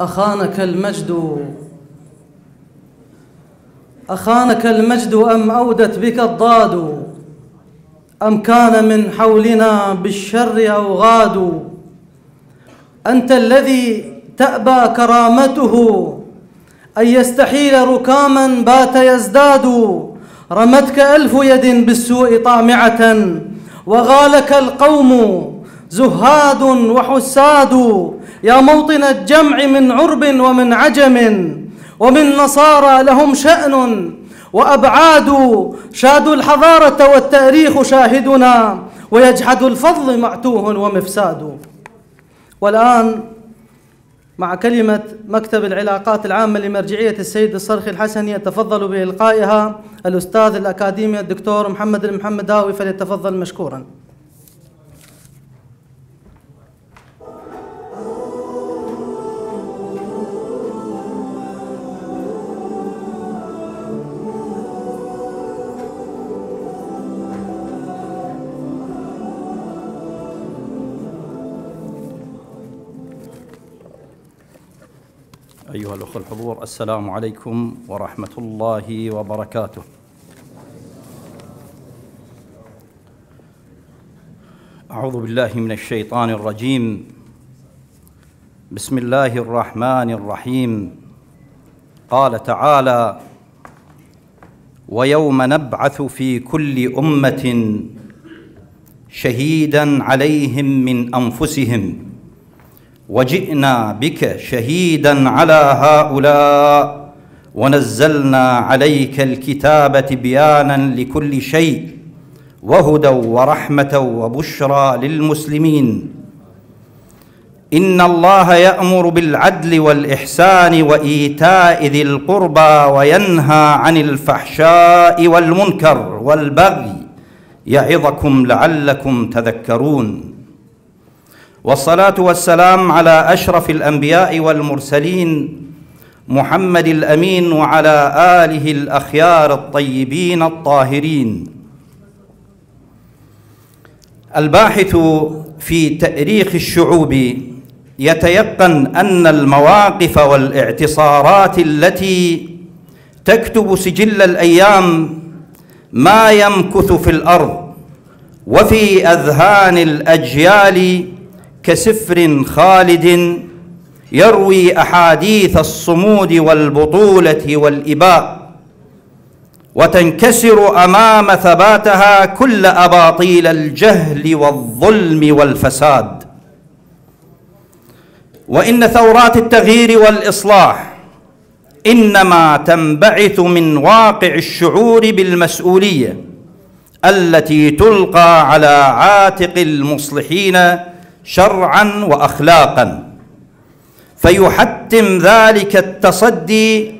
أخانك المجد أم أودت بك الضاد، أم كان من حولنا بالشر أوغاد. أنت الذي تأبى كرامته أن يستحيل ركاما بات يزداد. رمتك ألف يد بالسوء طامعة، وغالك القوم زهاد وحساد. يا موطن الجمع من عرب ومن عجم، ومن نصارى لهم شأن وأبعاد. شادوا الحضارة والتاريخ شاهدنا، ويجحد الفضل معتوه ومفساد. والآن مع كلمة مكتب العلاقات العامة لمرجعية السيد الصرخي الحسني يتفضل بإلقائها الأستاذ الأكاديمي الدكتور محمد المحمداوي، فليتفضل مشكورا. أيها الأخوة الحضور، السلام عليكم ورحمة الله وبركاته. أعوذ بالله من الشيطان الرجيم. بسم الله الرحمن الرحيم. قال تعالى: ويوم نبعث في كل أمة شهيدا عليهم من أنفسهم وجئنا بك شهيدا على هؤلاء ونزلنا عليك الكتاب تبيانا لكل شيء وهدى ورحمة وبشرى للمسلمين. إن الله يأمر بالعدل والإحسان وإيتاء ذي القربى وينهى عن الفحشاء والمنكر والبغي يعظكم لعلكم تذكرون. والصلاة والسلام على أشرف الأنبياء والمرسلين محمد الأمين وعلى آله الأخيار الطيبين الطاهرين. الباحث في تاريخ الشعوب يتيقن أن المواقف والاعتصارات التي تكتب سجل الأيام ما يمكث في الأرض وفي أذهان الأجيال كسفر خالد يروي أحاديث الصمود والبطولة والإباء، وتنكسر أمام ثباتها كل أباطيل الجهل والظلم والفساد. وإن ثورات التغيير والإصلاح إنما تنبعث من واقع الشعور بالمسؤولية التي تلقى على عاتق المصلحين شرعاً وأخلاقاً، فيحتم ذلك التصدي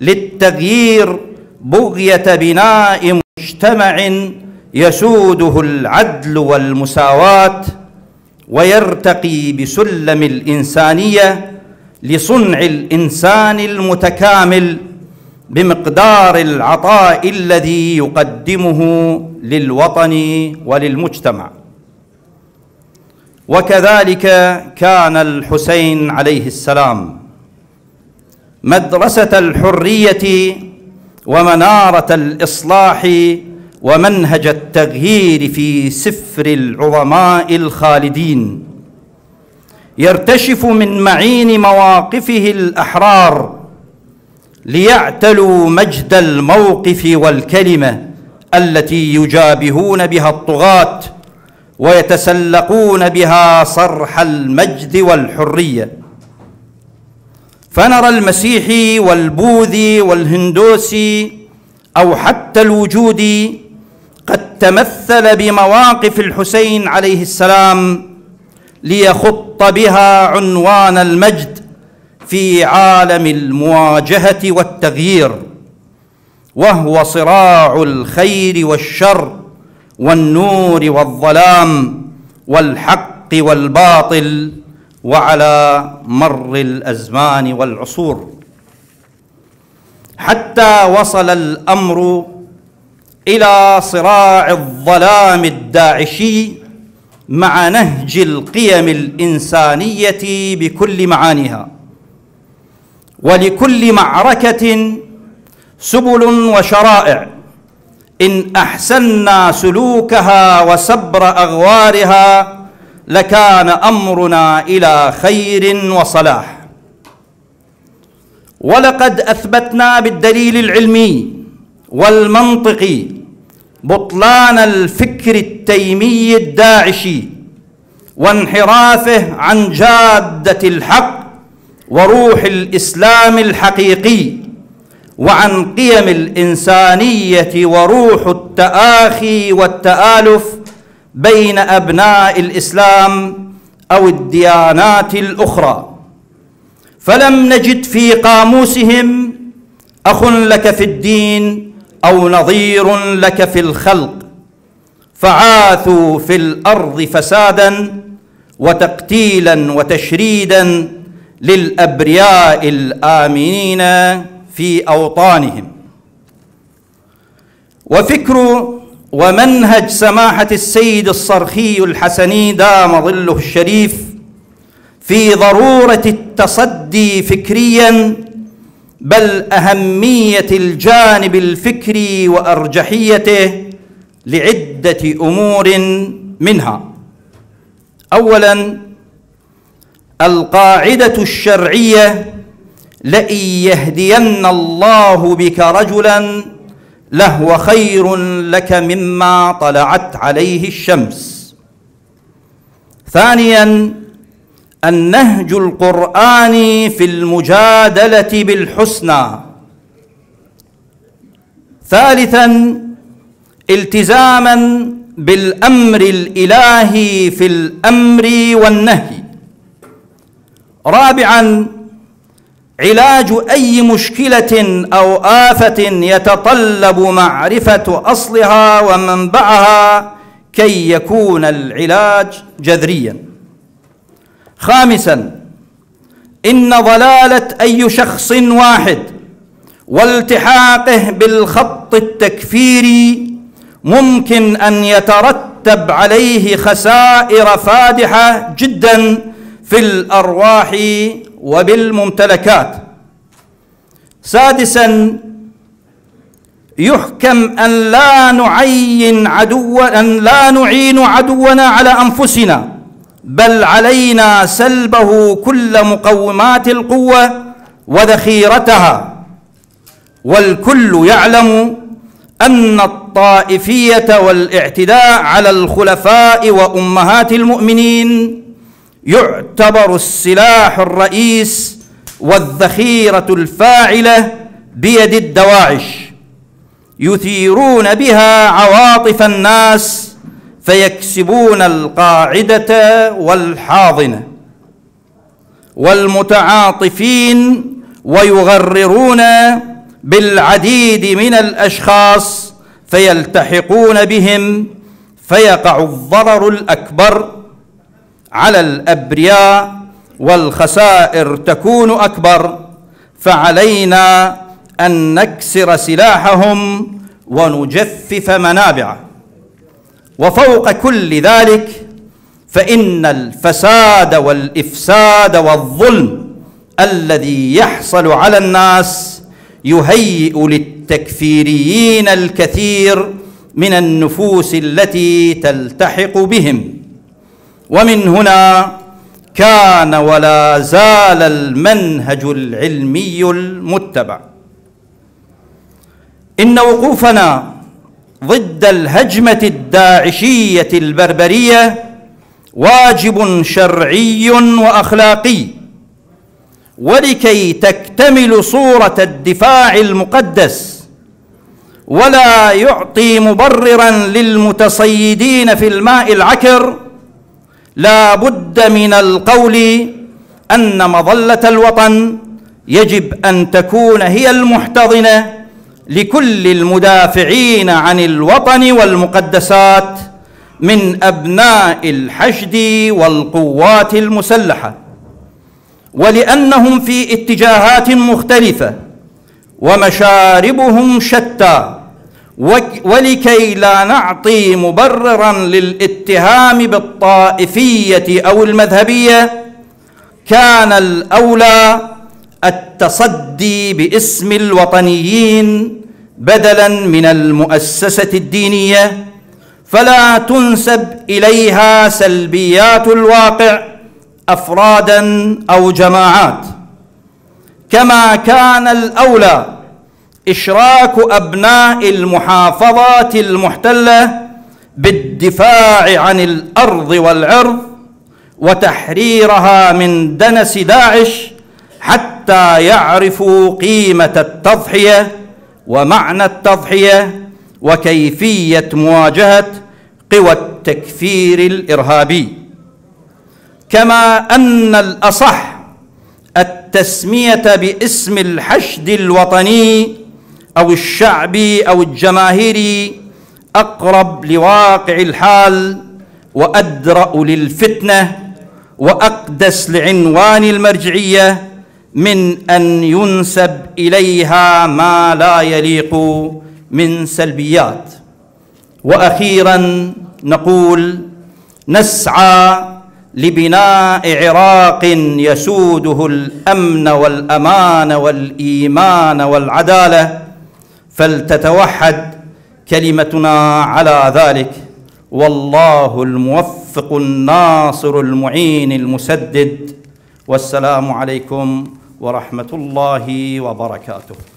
للتغيير بغية بناء مجتمع يسوده العدل والمساواة، ويرتقي بسلم الإنسانية لصنع الإنسان المتكامل بمقدار العطاء الذي يقدمه للوطن وللمجتمع. وكذلك كان الحسين عليه السلام مدرسة الحرية ومنارة الإصلاح ومنهج التغيير في سفر العظماء الخالدين، يرتشف من معين مواقفه الأحرار ليعتلوا مجد الموقف والكلمة التي يجابهون بها الطغاة ويتسلقون بها صرح المجد والحرية. فنرى المسيحي والبوذي والهندوسي أو حتى الوجودي قد تمثل بمواقف الحسين عليه السلام ليخط بها عنوان المجد في عالم المواجهة والتغيير، وهو صراع الخير والشر والنور والظلام والحق والباطل، وعلى مر الأزمان والعصور حتى وصل الأمر إلى صراع الظلام الداعشي مع نهج القيم الإنسانية بكل معانيها، ولكل معركة سبل وشرائع إن أحسنا سلوكها وسبر أغوارها لكان أمرنا إلى خير وصلاح. ولقد أثبتنا بالدليل العلمي والمنطقي بطلان الفكر التيمي الداعشي وانحرافه عن جادة الحق وروح الإسلام الحقيقي وعن قيم الإنسانية وروح التآخي والتآلف بين أبناء الإسلام أو الديانات الأخرى، فلم نجد في قاموسهم أخ لك في الدين أو نظير لك في الخلق، فعاثوا في الأرض فسادا وتقتيلا وتشريدا للأبرياء الآمنين في أوطانهم. وفكر ومنهج سماحة السيد الصرخي الحسني دام ظله الشريف في ضرورة التصدي فكريا بل أهمية الجانب الفكري وأرجحيته لعدة أمور منها: أولا، القاعدة الشرعية لئن يهدين الله بك رجلا لهو خير لك مما طلعت عليه الشمس. ثانيا، النهج القرآني في المجادلة بالحسنى. ثالثا، التزاما بالأمر الإلهي في الأمر والنهي. رابعا، علاج أي مشكلة أو آفة يتطلب معرفة أصلها ومنبعها كي يكون العلاج جذريا. خامسا، إن ضلالة أي شخص واحد والتحاقه بالخط التكفيري ممكن أن يترتب عليه خسائر فادحة جدا في الأرواح وبالممتلكات. سادسا، يحكم أن لا نعين عدونا على أنفسنا بل علينا سلبه كل مقومات القوة وذخيرتها، والكل يعلم أن الطائفية والاعتداء على الخلفاء وأمهات المؤمنين يعتبر السلاح الرئيس والذخيرة الفاعلة بيد الدواعش، يثيرون بها عواطف الناس فيكسبون القاعدة والحاضنة والمتعاطفين ويغررون بالعديد من الأشخاص فيلتحقون بهم فيقع الضرر الأكبر على الأبرياء والخسائر تكون أكبر، فعلينا أن نكسر سلاحهم ونجفف منابعه. وفوق كل ذلك فإن الفساد والإفساد والظلم الذي يحصل على الناس يهيئ للتكفيريين الكثير من النفوس التي تلتحق بهم، ومن هنا كان ولا زال المنهج العلمي المتبع. إن وقوفنا ضد الهجمة الداعشية البربرية واجب شرعي وأخلاقي، ولكي تكتمل صورة الدفاع المقدس ولا يعطي مبررا للمتصيدين في الماء العكر لا بد من القول أن مظلة الوطن يجب أن تكون هي المحتضنة لكل المدافعين عن الوطن والمقدسات من أبناء الحشد والقوات المسلحة، ولأنهم في اتجاهات مختلفة ومشاربهم شتى، ولكي لا نعطي مبرراً للاتهام بالطائفية أو المذهبية، كان الأولى التصدي باسم الوطنيين بدلا من المؤسسة الدينية، فلا تنسب إليها سلبيات الواقع أفرادا أو جماعات، كما كان الأولى إشراك أبناء المحافظات المحتلة بالدفاع عن الأرض والعرض وتحريرها من دنس داعش حتى يعرفوا قيمة التضحية ومعنى التضحية وكيفية مواجهة قوى التكفير الإرهابي، كما أن الأصح التسمية باسم الحشد الوطني أو الشعبي أو الجماهيري أقرب لواقع الحال وأدرأ للفتنة وأقدس لعنوان المرجعية من أن ينسب إليها ما لا يليق من سلبيات. وأخيرا نقول: نسعى لبناء عراق يسوده الأمن والأمان والإيمان والعدالة، فلتتوحد كلمتنا على ذلك، والله الموفق الناصر المعين المسدد، والسلام عليكم ورحمة الله وبركاته.